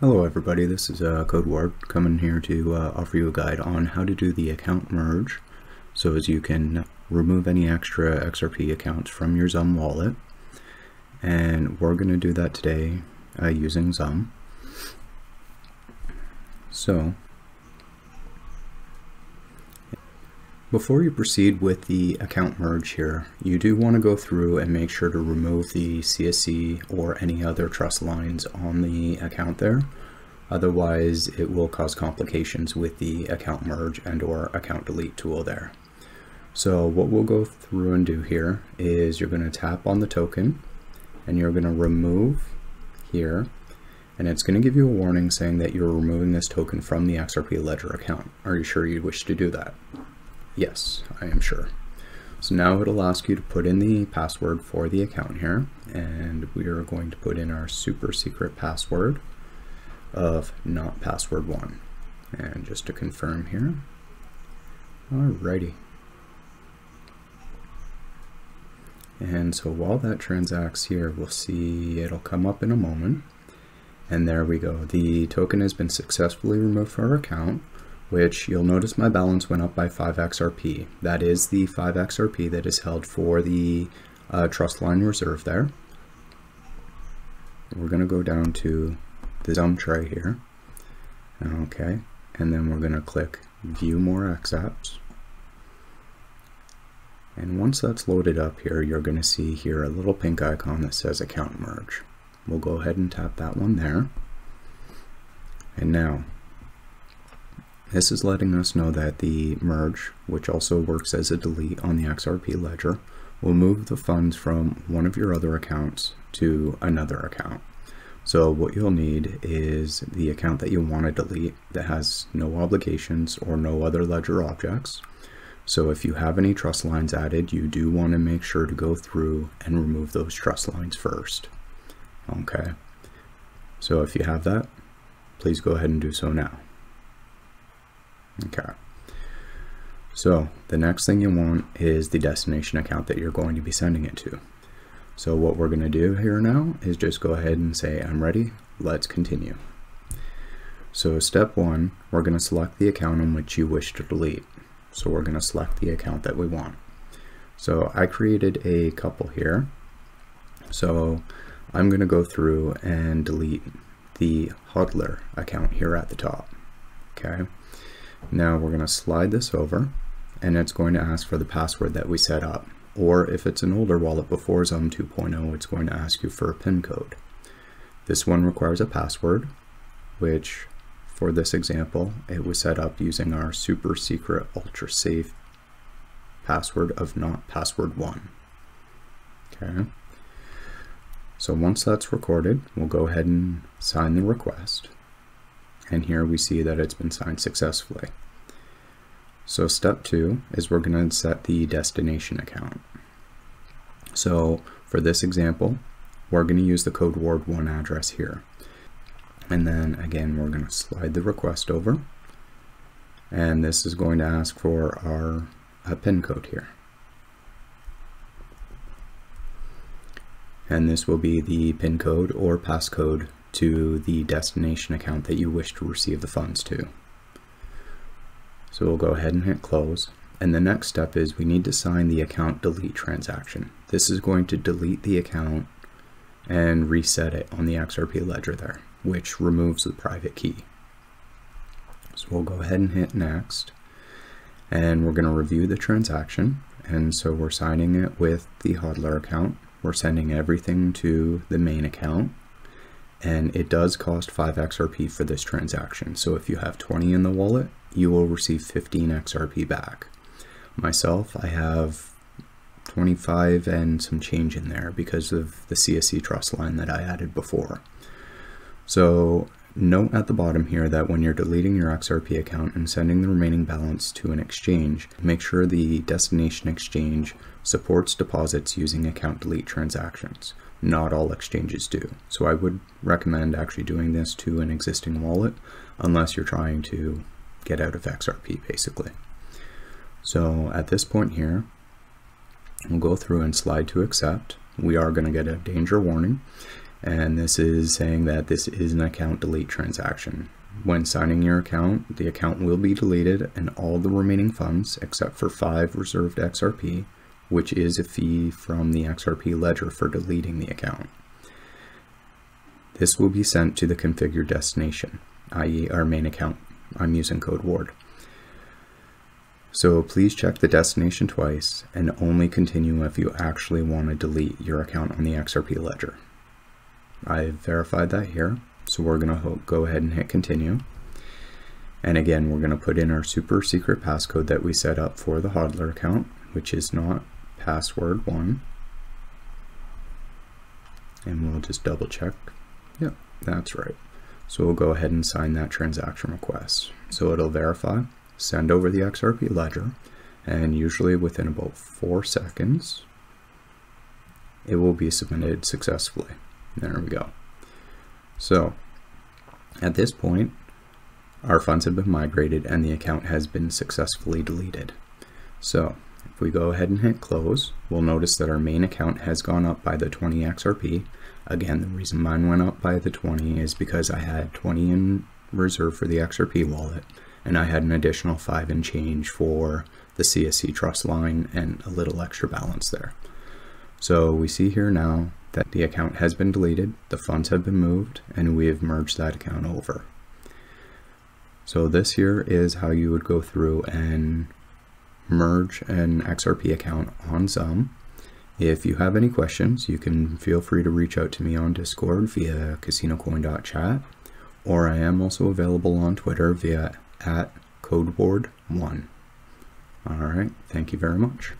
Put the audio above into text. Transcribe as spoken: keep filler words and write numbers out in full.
Hello everybody, this is uh, Code Warp coming here to uh, offer you a guide on how to do the account merge so as you can remove any extra X R P accounts from your XUMM wallet. And we're going to do that today uh, using XUMM. So before you proceed with the account merge here, you do want to go through and make sure to remove the C S C or any other trust lines on the account there. Otherwise, it will cause complications with the account merge and or account delete tool there. So what we'll go through and do here is you're going to tap on the token and you're going to remove here. And it's going to give you a warning saying that you're removing this token from the X R P Ledger account. Are you sure you wish to do that? Yes, I am sure. So now it'll ask you to put in the password for the account here, and we are going to put in our super secret password of not password one. And just to confirm here, alrighty. And so while that transacts here, we'll see it'll come up in a moment. And there we go. The token has been successfully removed from our account, which you'll notice my balance went up by five X R P. That is the five X R P that is held for the uh, trust line reserve there. We're going to go down to the XUMM tray here. Okay, and then we're going to click View More X apps. And once that's loaded up here, you're going to see here a little pink icon that says Account Merge. We'll go ahead and tap that one there. And now, this is letting us know that the merge, which also works as a delete on the X R P ledger, will move the funds from one of your other accounts to another account. So what you'll need is the account that you want to delete that has no obligations or no other ledger objects. So if you have any trust lines added, you do want to make sure to go through and remove those trust lines first. Okay, so if you have that, please go ahead and do so now. Okay, so the next thing you want is the destination account that you're going to be sending it to. So what we're going to do here now is just go ahead and say, I'm ready, let's continue. So step one, we're going to select the account on which you wish to delete. So we're going to select the account that we want. So I created a couple here. So I'm going to go through and delete the Hodler account here at the top. Okay. Now we're going to slide this over, and it's going to ask for the password that we set up. Or if it's an older wallet before XUMM two point oh, it's going to ask you for a PIN code. This one requires a password, which for this example, it was set up using our super secret ultra safe password of not password one. Okay. So once that's recorded, we'll go ahead and sign the request. And here we see that it's been signed successfully. So step two is we're going to set the destination account. So for this example, we're going to use the code word one address here. And then again, we're going to slide the request over. And this is going to ask for our uh, PIN code here. And this will be the PIN code or passcode to the destination account that you wish to receive the funds to. So we'll go ahead and hit close. And the next step is we need to sign the account delete transaction. This is going to delete the account and reset it on the X R P ledger there, which removes the private key. So we'll go ahead and hit next. And we're going to review the transaction. And so we're signing it with the Hodler account. We're sending everything to the main account. And it does cost five X R P for this transaction. So if you have twenty in the wallet, you will receive fifteen X R P back. Myself, I have twenty-five and some change in there because of the C S C trust line that I added before. So note at the bottom here that when you're deleting your X R P account and sending the remaining balance to an exchange, make sure the destination exchange supports deposits using account delete transactions. Not all exchanges do. So I would recommend actually doing this to an existing wallet unless you're trying to get out of X R P basically. So at this point here, we'll go through and slide to accept. We are going to get a danger warning. And this is saying that this is an account delete transaction. When signing your account, the account will be deleted and all the remaining funds, except for five reserved X R P, which is a fee from the X R P ledger for deleting the account. This will be sent to the configured destination, that is our main account. I'm using code WARD. So please check the destination twice and only continue if you actually want to delete your account on the X R P ledger. I've verified that here, so we're going to go ahead and hit continue. And again, we're going to put in our super secret passcode that we set up for the Hodler account, which is not password one. And we'll just double check. Yep, that's right. So we'll go ahead and sign that transaction request. So it'll verify, send over the X R P ledger, and usually within about four seconds, it will be submitted successfully. There we go. So at this point, our funds have been migrated and the account has been successfully deleted. So if we go ahead and hit close, we'll notice that our main account has gone up by the twenty X R P. Again, the reason mine went up by the twenty is because I had twenty in reserve for the X R P wallet, and I had an additional five in change for the C S C trust line and a little extra balance there. So we see here now that the account has been deleted, the funds have been moved, and we have merged that account over. So this here is how you would go through and merge an X R P account on XUMM. If you have any questions, you can feel free to reach out to me on Discord via casino coin dot chat, or I am also available on Twitter via at code ward one. All right, thank you very much.